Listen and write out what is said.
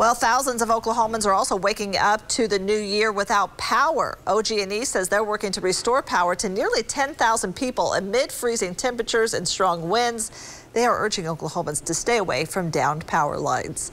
Well, thousands of Oklahomans are also waking up to the new year without power. OG&E says they're working to restore power to nearly 10,000 people amid freezing temperatures and strong winds. They are urging Oklahomans to stay away from downed power lines.